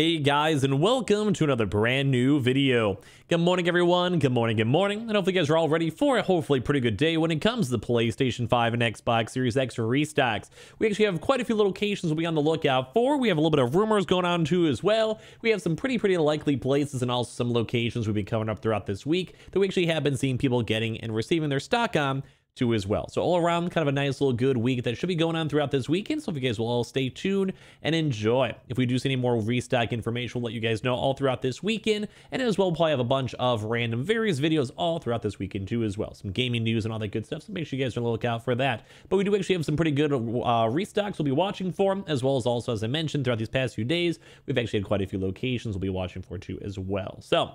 Hey guys, and welcome to another brand new video. Good morning everyone, good morning, and hopefully you guys are all ready for a hopefully pretty good day when it comes to the PlayStation 5 and Xbox Series X restocks. We actually have quite a few locations we'll be on the lookout for. We have a little bit of rumors going on too as well. We have some pretty likely places and also some locations we'll be covering up throughout this week that we actually have been seeing people getting and receiving their stock on too as well. So all around, kind of a nice little good week that should be going on throughout this weekend. So if you guys will all stay tuned and enjoy. If we do see any more restock information, we'll let you guys know all throughout this weekend, and as well we'll probably have a bunch of random various videos all throughout this weekend too as well. Some gaming news and all that good stuff, so make sure you guys are on the lookout for that. But we do actually have some pretty good restocks we'll be watching for, as well as also, as I mentioned, throughout these past few days we've actually had quite a few locations we'll be watching for too as well. So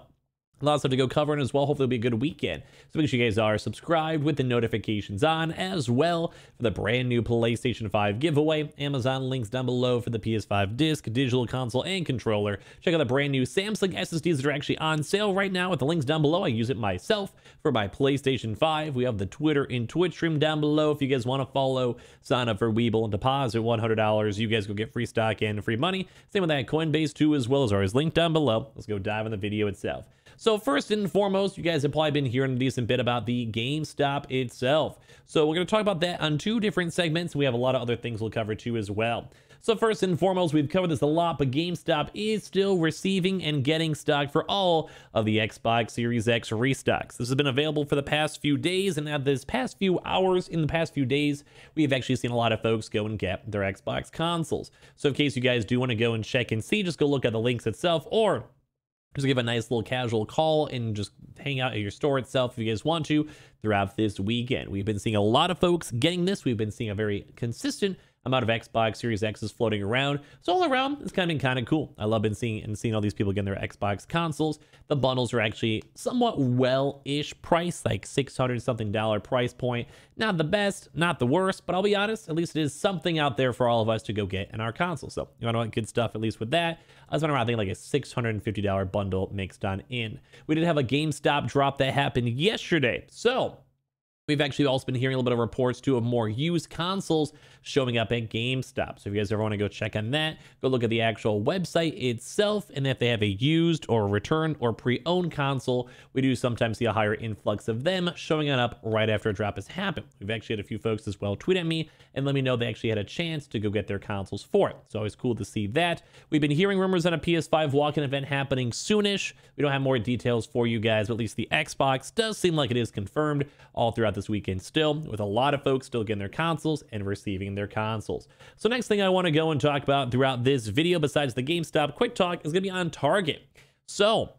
lots of stuff to go covering as well. Hopefully it'll be a good weekend. So make sure you guys are subscribed with the notifications on as well for the brand new PlayStation 5 giveaway. Amazon links down below for the PS5 disc, digital console, and controller. Check out the brand new Samsung SSDs that are actually on sale right now with the links down below. I use it myself for my PlayStation 5. We have the Twitter and Twitch stream down below. If you guys want to follow, sign up for Webull and deposit $100. You guys go get free stock and free money. Same with that Coinbase too as well, as always linked down below. Let's go dive in the video itself. So first and foremost, you guys have probably been hearing a decent bit about the GameStop itself. So we're going to talk about that on two different segments. We have a lot of other things we'll cover too as well. So first and foremost, we've covered this a lot, but GameStop is still receiving and getting stock for all of the Xbox Series X restocks. This has been available for the past few days, and at this past few hours, in the past few days, we've actually seen a lot of folks go and get their Xbox consoles. So in case you guys do want to go and check and see, just go look at the links itself, or just give a nice little casual call and just hang out at your store itself if you guys want to throughout this weekend. We've been seeing a lot of folks getting this. We've been seeing a very consistent amount of Xbox Series X's floating around. So all around, it's kind of cool. I love seeing all these people getting their Xbox consoles. The bundles are actually somewhat well-ish priced, like $600-something price point. Not the best, not the worst, but I'll be honest, at least it is something out there for all of us to go get in our console. So you want to want good stuff, at least with that. I was running around, I think, like a $650 bundle mixed on in. We did have a GameStop drop that happened yesterday. So we've actually also been hearing a little bit of reports too of more used consoles showing up at GameStop. So if you guys ever want to go check on that, go look at the actual website itself, and if they have a used or return or pre-owned console, we do sometimes see a higher influx of them showing on up right after a drop has happened. We've actually had a few folks as well tweet at me and let me know they actually had a chance to go get their consoles for it. It's always cool to see that. We've been hearing rumors on a PS5 walk-in event happening soonish. We don't have more details for you guys, but at least the Xbox does seem like it is confirmed all throughout this weekend still, with a lot of folks still getting their consoles and receiving their consoles. So next thing I want to go and talk about throughout this video, besides the GameStop quick talk, is going to be on Target. So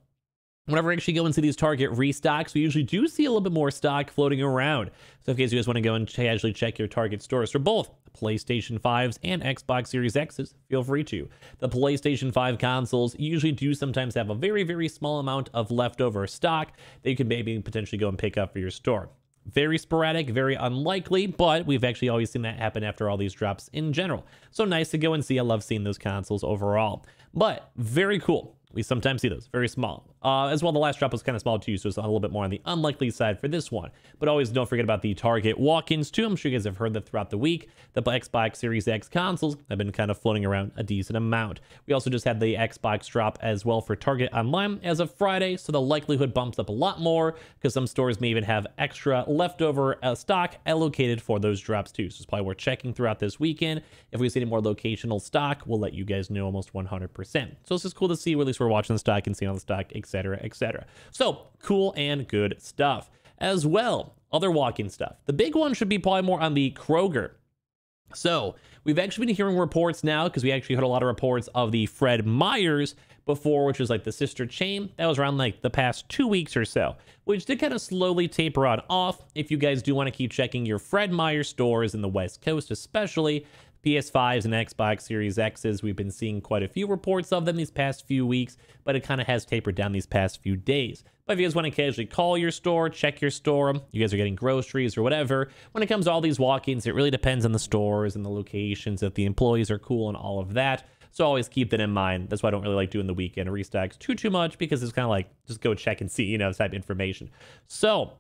whenever we actually go and see these Target restocks, we usually do see a little bit more stock floating around. So in case you guys want to go and casually check your Target stores for both PlayStation 5s and Xbox Series X's, feel free to. The PlayStation 5 consoles usually do sometimes have a very small amount of leftover stock that you can maybe potentially go and pick up for your store. Very sporadic, very unlikely, but we've actually always seen that happen after all these drops in general. So nice to go and see. I love seeing those consoles overall, but very cool. We sometimes see those very small as well. The last drop was kind of small too, so it's a little bit more on the unlikely side for this one, but always don't forget about the Target walk-ins too. I'm sure you guys have heard that throughout the week. The Xbox Series X consoles have been kind of floating around a decent amount. We also just had the Xbox drop as well for Target online as of Friday, so the likelihood bumps up a lot more because some stores may even have extra leftover stock allocated for those drops too. So it's probably worth checking throughout this weekend. If we see any more locational stock, we'll let you guys know almost 100%. So it's just cool to see, at least we're watching the stock and seeing all the stock, etc., etc. So cool and good stuff as well. Other walk-in stuff. The big one should be probably more on the Kroger. So we've actually been hearing reports now, because we actually heard a lot of reports of the Fred Meijers before, which was like the sister chain. That was around like the past 2 weeks or so, which did kind of slowly taper on off. If you guys do want to keep checking your Fred Meijer stores in the West Coast, especially PS5s and Xbox Series X's, we've been seeing quite a few reports of them these past few weeks, but it kind of has tapered down these past few days. But if you guys want to casually call your store, check your store, you guys are getting groceries or whatever, when it comes to all these walk-ins, it really depends on the stores and the locations, if the employees are cool and all of that. So always keep that in mind. That's why I don't really like doing the weekend restocks too much, because it's kind of like, just go check and see, you know, type information. So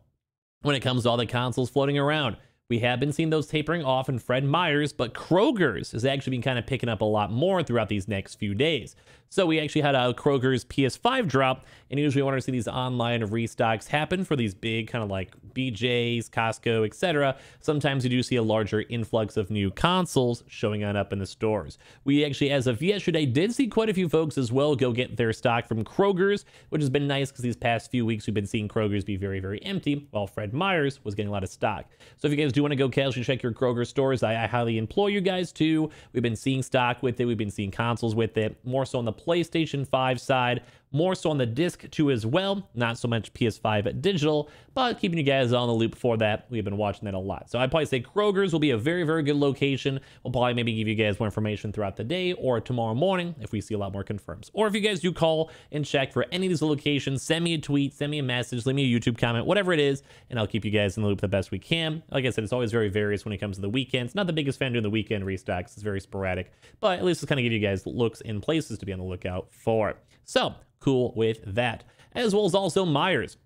when it comes to all the consoles floating around, we have been seeing those tapering off in Fred Meijer's, but Kroger's has actually been kind of picking up a lot more throughout these next few days. So we actually had a Kroger's PS5 drop, and usually we want to see these online restocks happen for these big kind of like BJ's, Costco, etc. Sometimes you do see a larger influx of new consoles showing on up in the stores. We actually, as of yesterday, did see quite a few folks as well go get their stock from Kroger's, which has been nice because these past few weeks we've been seeing Kroger's be very, very empty, while Fred Meijer's was getting a lot of stock. So if you guys do want to go casually check your Kroger stores, I highly implore you guys to. We've been seeing stock with it. We've been seeing consoles with it, more so on the PlayStation 5 side, more so on the disc too as well, not so much PS5 digital, but keeping you guys on the loop for that. We've been watching that a lot. So I'd probably say Kroger's will be a very, very good location. We'll probably maybe give you guys more information throughout the day or tomorrow morning if we see a lot more confirms. Or if you guys do call and check for any of these locations, send me a tweet, send me a message, leave me a YouTube comment, whatever it is, and I'll keep you guys in the loop the best we can. Like I said, it's always very various when it comes to the weekends. Not the biggest fan doing the weekend restocks. It's very sporadic, but at least it's kind of give you guys looks and places to be on the lookout for. So cool with that, as well as also Meijer's.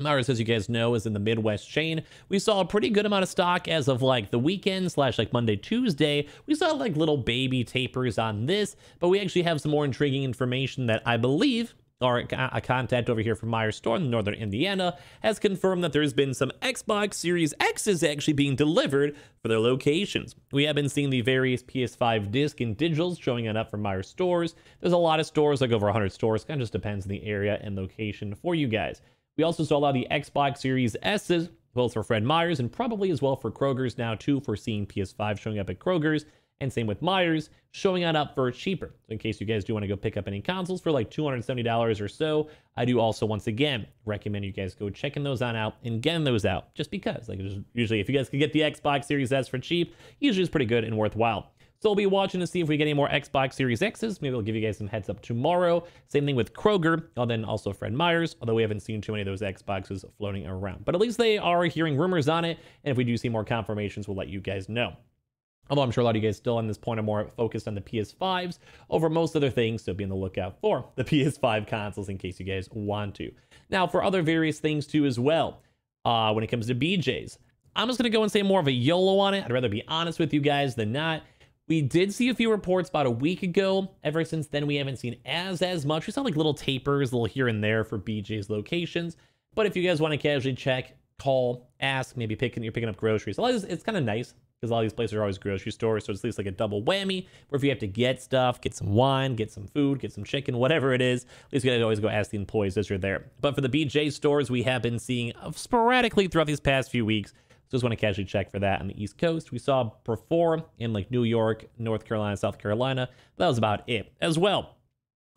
Meijer's, as you guys know, is in the Midwest chain. We saw a pretty good amount of stock as of like the weekend slash like Monday, Tuesday. We saw like little baby tapers on this, but we actually have some more intriguing information that I believe our contact over here from Meijer's store in northern Indiana has confirmed that there's been some Xbox Series X's actually being delivered for their locations. We have been seeing the various PS5 disc and digitals showing up from Meijer's stores. There's a lot of stores, like over 100 stores. Kind of just depends on the area and location for you guys. We also saw a lot of the Xbox Series S's, both for Fred Meijer's and probably as well for Kroger's now too, for seeing PS5 showing up at Kroger's. And same with Meijer's, showing on up for cheaper. So in case you guys do want to go pick up any consoles for like $270 or so, I do also, once again, recommend you guys go checking those on out and getting those out, just because, like, usually if you guys can get the Xbox Series S for cheap, usually it's pretty good and worthwhile. So we'll be watching to see if we get any more Xbox Series X's. Maybe I'll give you guys some heads up tomorrow. Same thing with Kroger, and then also Fred Meijer's, although we haven't seen too many of those Xboxes floating around. But at least they are hearing rumors on it, and if we do see more confirmations, we'll let you guys know. Although I'm sure a lot of you guys still on this point are more focused on the PS5s over most other things, so be on the lookout for the PS5 consoles in case you guys want to. Now, for other various things too as well, when it comes to BJ's, I'm just going to go and say more of a YOLO on it. I'd rather be honest with you guys than not. We did see a few reports about a week ago. Ever since then, we haven't seen as much. We saw like little tapers, little here and there for BJ's locations. But if you guys want to casually check, call, ask, maybe you're picking up groceries. It's kind of nice, because all these places are always grocery stores, so it's at least like a double whammy, where if you have to get stuff, get some wine, get some food, get some chicken, whatever it is, at least you guys always go ask the employees as you're there. But for the BJ stores, we have been seeing sporadically throughout these past few weeks, so just want to casually check for that on the East Coast. We saw before in like New York, North Carolina, South Carolina, but that was about it as well.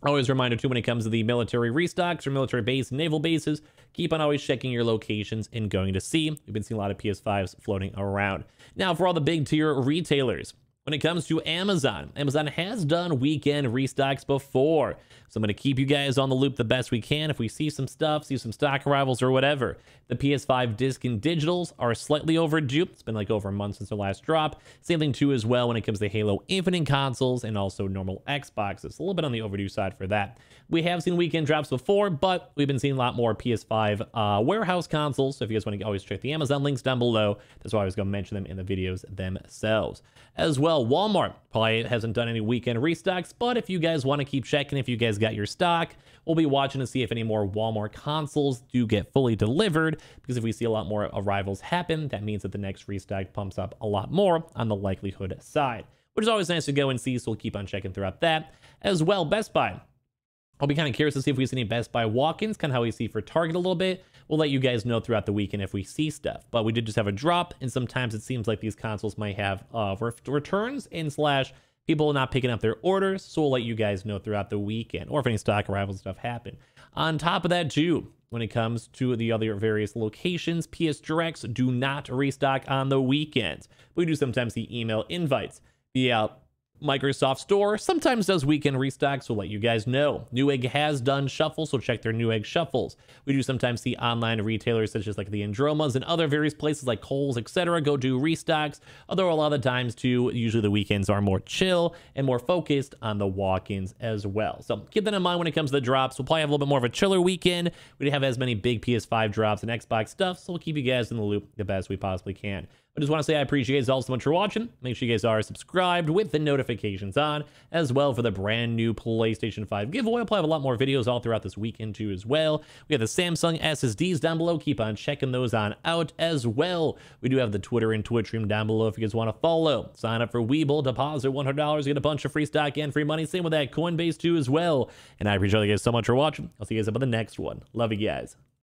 Always a reminder too, when it comes to the military restocks or military base and naval bases, keep on always checking your locations and going to see. We've been seeing a lot of PS5s floating around. Now for all the big tier retailers, when it comes to Amazon, Amazon has done weekend restocks before. So I'm going to keep you guys on the loop the best we can. If we see some stuff, see some stock arrivals or whatever. The PS5 disc and digitals are slightly overdue. It's been like over a month since the last drop. Same thing too as well when it comes to Halo Infinite consoles and also normal Xboxes. A little bit on the overdue side for that. We have seen weekend drops before, but we've been seeing a lot more PS5 warehouse consoles. So if you guys want to always check the Amazon links down below, that's why I was going to mention them in the videos themselves. As well, Walmart probably hasn't done any weekend restocks, but if you guys want to keep checking, if you guys got your stock, we'll be watching to see if any more Walmart consoles do get fully delivered, because if we see a lot more arrivals happen, that means that the next restock pumps up a lot more on the likelihood side, which is always nice to go and see. So we'll keep on checking throughout that as well. Best Buy, I'll be kind of curious to see if we see any Best Buy walk-ins, kind of how we see for Target a little bit. We'll let you guys know throughout the weekend if we see stuff, but we did just have a drop, and sometimes it seems like these consoles might have returns and slash people not picking up their orders, so we'll let you guys know throughout the weekend, or if any stock arrival stuff happen. On top of that too, when it comes to the other various locations, PS Directs do not restock on the weekends. We do sometimes see email invites. The Microsoft Store sometimes does weekend restocks, so we'll let you guys know. Newegg has done shuffles, so check their Newegg shuffles. We do sometimes see online retailers such as like the Andronos and other various places like Kohl's, etc. go do restocks, although a lot of the times too, usually the weekends are more chill and more focused on the walk-ins as well. So keep that in mind when it comes to the drops. We'll probably have a little bit more of a chiller weekend. We didn't have as many big PS5 drops and Xbox stuff, so we'll keep you guys in the loop the best we possibly can. I just want to say I appreciate you guys all so much for watching. Make sure you guys are subscribed with the notifications on as well for the brand new PlayStation 5 giveaway. I'll probably have a lot more videos all throughout this weekend too as well. We have the Samsung SSDs down below. Keep on checking those on out as well. We do have the Twitter and Twitch stream down below if you guys want to follow. Sign up for Webull, deposit $100, get a bunch of free stock and free money. Same with that Coinbase too as well. And I appreciate you guys so much for watching. I'll see you guys up on the next one. Love you guys.